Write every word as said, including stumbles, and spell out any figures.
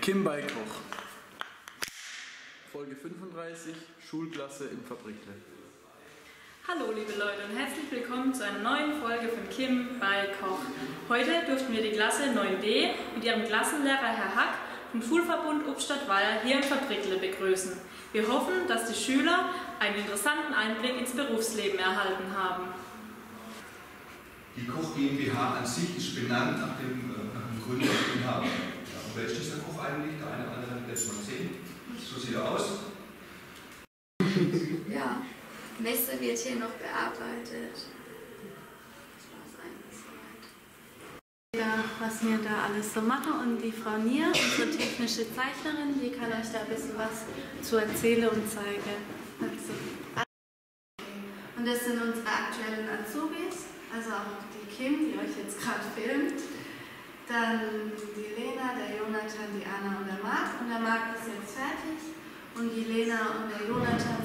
Kim bei Koch. Folge fünfunddreißig, Schulklasse im Fabrikle. Hallo liebe Leute und herzlich willkommen zu einer neuen Folge von Kim bei Koch. Heute durften wir die Klasse neun D mit ihrem Klassenlehrer Herr Hack vom Schulverbund Ubstadt-Weiher hier im Fabrikle begrüßen. Wir hoffen, dass die Schüler einen interessanten Einblick ins Berufsleben erhalten haben. Die Koch GmbH an sich ist benannt nach dem, äh, nach dem Gründer und Inhaber. Ja, wer ist dieser Koch eigentlich? Der eine oder andere wird es mal sehen. So sieht er aus. Ja, Messer wird hier noch bearbeitet. Das war es eigentlich soweit. Ja, was wir da alles so machen und die Frau Nier, unsere technische Zeichnerin, die kann euch da ein bisschen was zu erzählen und zeigen. Also, und das sind unsere aktuellen Azubis, also auch die Kim, die euch jetzt gerade filmt. Dann die Lena, der Jonathan, die Anna und der Marc. Und der Marc ist jetzt fertig. Und die Lena und der Jonathan